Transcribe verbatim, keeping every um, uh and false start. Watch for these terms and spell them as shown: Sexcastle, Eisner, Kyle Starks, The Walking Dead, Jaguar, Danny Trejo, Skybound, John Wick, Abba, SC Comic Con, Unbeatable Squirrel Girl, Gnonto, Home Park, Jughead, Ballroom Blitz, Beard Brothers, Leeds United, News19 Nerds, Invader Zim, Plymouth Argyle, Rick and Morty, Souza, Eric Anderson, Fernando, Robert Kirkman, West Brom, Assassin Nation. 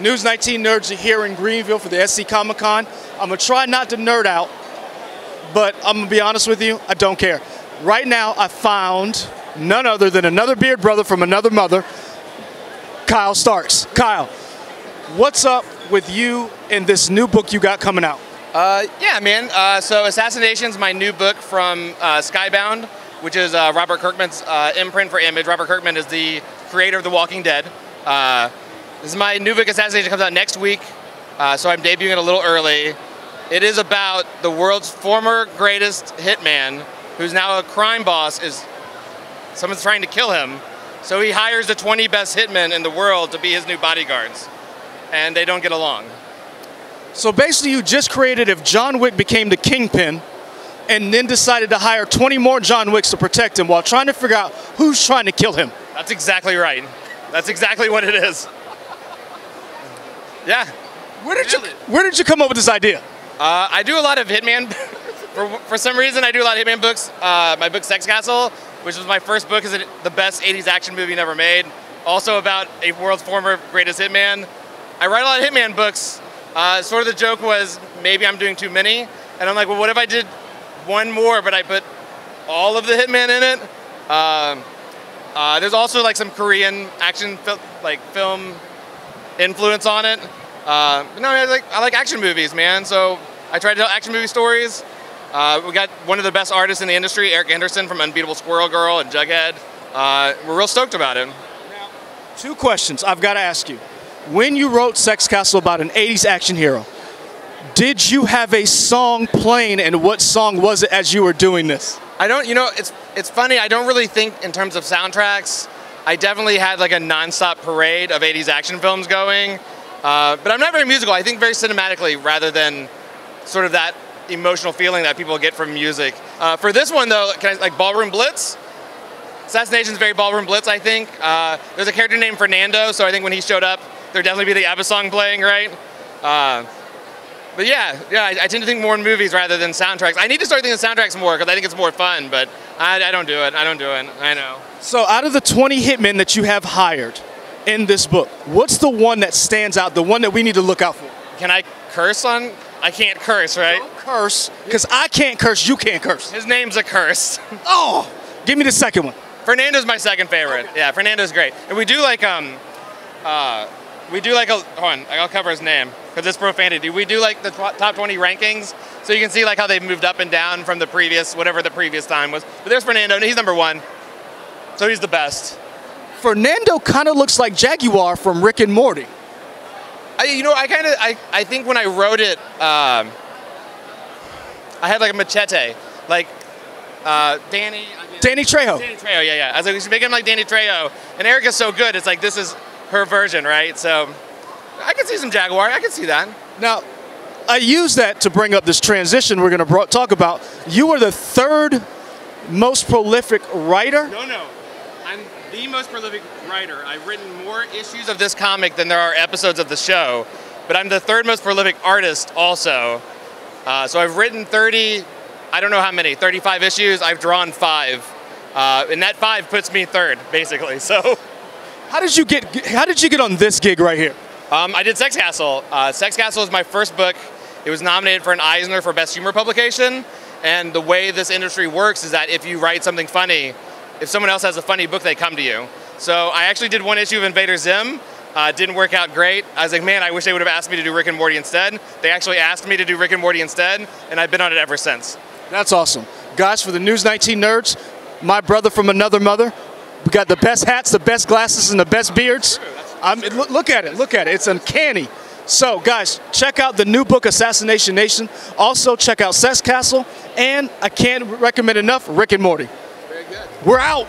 News nineteen Nerds are here in Greenville for the S C Comic Con. I'm going to try not to nerd out, but I'm going to be honest with you, I don't care. Right now, I found none other than another beard brother from another mother, Kyle Starks. Kyle, what's up with you and this new book you got coming out? Uh, yeah, man. Uh, so Assassin Nation's my new book from uh, Skybound, which is uh, Robert Kirkman's uh, imprint for Image. Robert Kirkman is the creator of The Walking Dead. Uh, this is my new book, Assassin Nation, comes out next week, uh, so I'm debuting it a little early. It is about the world's former greatest hitman, who's now a crime boss, is someone's trying to kill him. So he hires the twenty best hitmen in the world to be his new bodyguards, and they don't get along. So basically you just created if John Wick became the kingpin and then decided to hire twenty more John Wicks to protect him while trying to figure out who's trying to kill him. That's exactly right. That's exactly what it is. Yeah. Where did you, where did you come up with this idea? Uh, I do a lot of Hitman. for, for some reason, I do a lot of Hitman books. Uh, my book, Sexcastle, which was my first book, is the best eighties action movie never made. Also about a world's former greatest hitman. I write a lot of Hitman books. Uh, sort of the joke was, maybe I'm doing too many. And I'm like, well, what if I did one more, but I put all of the Hitman in it? Uh, uh, there's also like some Korean action fil like film influence on it. Uh, no, I like, I like action movies, man. So I try to tell action movie stories. Uh, we got one of the best artists in the industry, Eric Anderson from Unbeatable Squirrel Girl and Jughead. Uh, we're real stoked about it. Now, two questions I've got to ask you. When you wrote Sexcastle about an eighties action hero, did you have a song playing, and what song was it as you were doing this? I don't, you know, it's it's funny, I don't really think in terms of soundtracks. I definitely had like a nonstop parade of eighties action films going, uh, but I'm not very musical. I think very cinematically rather than sort of that emotional feeling that people get from music. Uh, for this one though, can I, like Ballroom Blitz? Assassination is very Ballroom Blitz, I think. Uh, there's a character named Fernando, so I think when he showed up, there'd definitely be the Abba song playing, right? Uh, but yeah, yeah, I, I tend to think more in movies rather than soundtracks. I need to start thinking soundtracks more because I think it's more fun, but I, I don't do it. I don't do it. I know. So out of the twenty hitmen that you have hired in this book, what's the one that stands out, the one that we need to look out for? Can I curse on? I can't curse, right? Don't curse, because I can't curse, you can't curse. His name's a curse. Oh, give me the second one. Fernando's my second favorite. Okay. Yeah, Fernando's great. And we do like, um, uh, we do like a, hold on, I'll cover his name, because it's profanity. We do like the top twenty rankings, so you can see like how they've moved up and down from the previous, whatever the previous time was. But there's Fernando, and he's number one, so he's the best. Fernando kind of looks like Jaguar from Rick and Morty. I, you know, I kind of, I, I think when I wrote it, um, I had like a machete, like uh, Danny. Danny Trejo. Danny Trejo, yeah, yeah. I was like, we should make him like Danny Trejo. And Erica's so good, it's like, this is her version, right? So I can see some Jaguar. I can see that. Now, I use that to bring up this transition we're going to talk about. You are the third most prolific writer? No, no. I'm the most prolific writer. I've written more issues of this comic than there are episodes of the show. But I'm the third most prolific artist also. Uh, so I've written thirty, I don't know how many, thirty-five issues. I've drawn five. Uh, and that five puts me third, basically. So... How did you get? How did you get on this gig right here? Um, I did Sexcastle. Uh, Sexcastle is my first book. It was nominated for an Eisner for Best Humor Publication. And the way this industry works is that if you write something funny, if someone else has a funny book, they come to you. So I actually did one issue of Invader Zim. Uh, didn't work out great. I was like, man, I wish they would have asked me to do Rick and Morty instead. They actually asked me to do Rick and Morty instead, and I've been on it ever since. That's awesome, guys. For the News nineteen Nerds, my brother from another mother. We got the best hats, the best glasses, and the best beards. I'm, look at it, look at it. It's uncanny. So, guys, check out the new book, Assassination Nation. Also, check out Sexcastle. And I can't recommend enough, Rick and Morty. Very good. We're out.